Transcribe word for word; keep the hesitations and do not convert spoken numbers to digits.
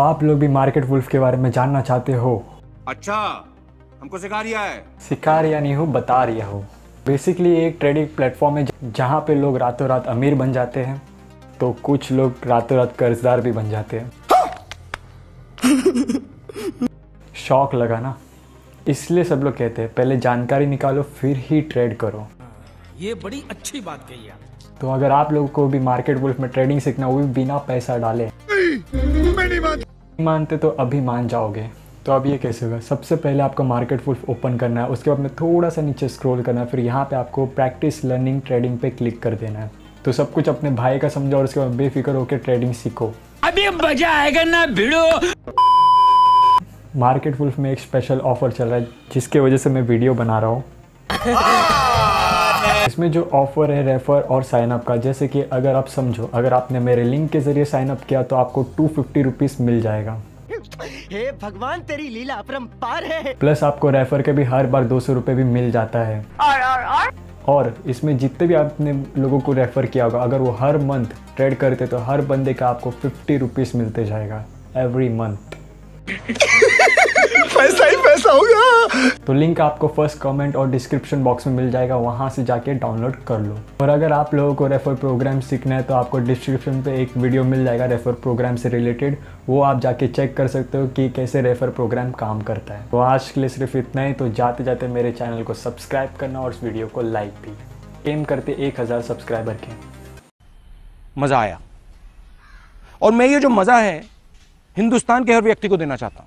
आप लोग भी मार्केट वुल्फ के बारे में जानना चाहते हो, अच्छा हमको सिखा रिया है, सिखा रिया नहीं हो बता रिया हो। बेसिकली एक ट्रेडिंग प्लेटफॉर्म है जहाँ पे लोग रातों रात अमीर बन जाते हैं, तो कुछ लोग रातों रात कर्जदार भी बन जाते हैं। शौक लगा ना, इसलिए सब लोग कहते हैं पहले जानकारी निकालो फिर ही ट्रेड करो। ये बड़ी अच्छी बात कही है। तो अगर आप लोगों को भी मार्केट वुल्फ में ट्रेडिंग सीखना, वो भी बिना पैसा डाले, नहीं मानते तो अभी मान जाओगे। तो अब ये कैसे होगा, सबसे पहले आपको मार्केट वुल्फ ओपन करना है, उसके बाद में थोड़ा सा नीचे स्क्रॉल करना है, फिर यहाँ पे आपको प्रैक्टिस लर्निंग ट्रेडिंग पे क्लिक कर देना है। तो सब कुछ अपने भाई का समझो और उसके बाद बेफिक्र होकर ट्रेडिंग सीखो। अभी मजा आएगा ना भिड़ो। मार्केट वुल्फ में एक स्पेशल ऑफर चल रहा है जिसके वजह से मैं वीडियो बना रहा हूँ। इसमें जो ऑफर है रेफर और साइनअप का, जैसे कि अगर आप समझो अगर आपने मेरे लिंक के जरिए साइनअप किया तो आपको टू फिफ्टी रुपीज मिल जाएगा। हे भगवान तेरी लीला अपरंपार है। प्लस आपको रेफर के भी हर बार दो सौ रुपये भी मिल जाता है। R, R, R. और इसमें जितने भी आपने लोगों को रेफर किया होगा अगर वो हर मंथ ट्रेड करते तो हर बंदे का आपको फिफ्टी रुपीज मिलते जाएगा एवरी मंथ। पैसा ही पैसा होगा। तो लिंक आपको फर्स्ट कमेंट और डिस्क्रिप्शन बॉक्स में मिल जाएगा, वहां से जाके डाउनलोड कर लो। और अगर आप लोगों को रेफर प्रोग्राम सीखना है तो आपको डिस्क्रिप्शन पे एक वीडियो मिल जाएगा रेफर प्रोग्राम से रिलेटेड, वो आप जाके चेक कर सकते हो कि कैसे रेफर प्रोग्राम काम करता है। तो आज के लिए सिर्फ इतना ही। तो जाते जाते मेरे चैनल को सब्सक्राइब करना और इस वीडियो को लाइक भी। एम करते एक हजार सब्सक्राइबर के। मजा आया, और मैं ये जो मजा है हिंदुस्तान के हर व्यक्ति को देना चाहता हूँ।